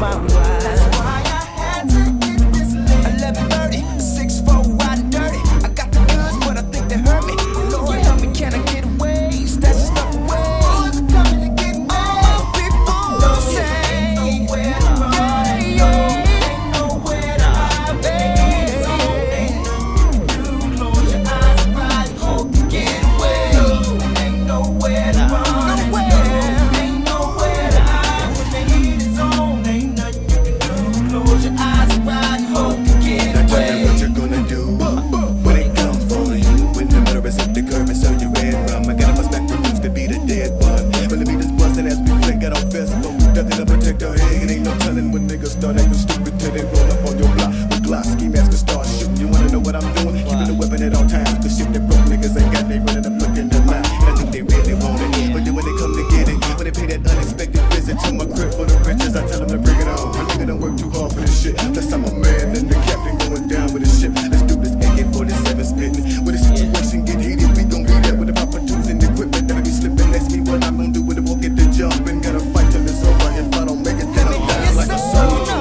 my wife. That's why I had to get this late. 11:30, 641 dirty. I got the guns, but I think they hurt me. Lord, help me, can I get away? That's the way. Boys are coming to get me. All people don't say, ain't nowhere to run, ain't nowhere to hide, baby. You close your eyes and ride, hope to get away. Ain't nowhere to run. They go stupid till they roll up on your block with Glock ski mask and start shooting. You wanna know what I'm doing? Keeping the weapon at all times. Cause shit that broke niggas ain't got, they running up looking to mine. And I think they really want it, but then when they come to get it, when they pay that unexpected visit to my crib for the riches, I tell them to bring it on. My nigga don't work too hard for this shit. Unless I'm a man, then the captain going down with his ship. Let's do this AK-47 spitting. When the situation get heated, we gon' be there with the proper tools and equipment. Never be slipping. Ask me what I'm gonna do with it, won't get the jump and gotta fight till it's over. If I don't make it, then I'm dying like a soldier.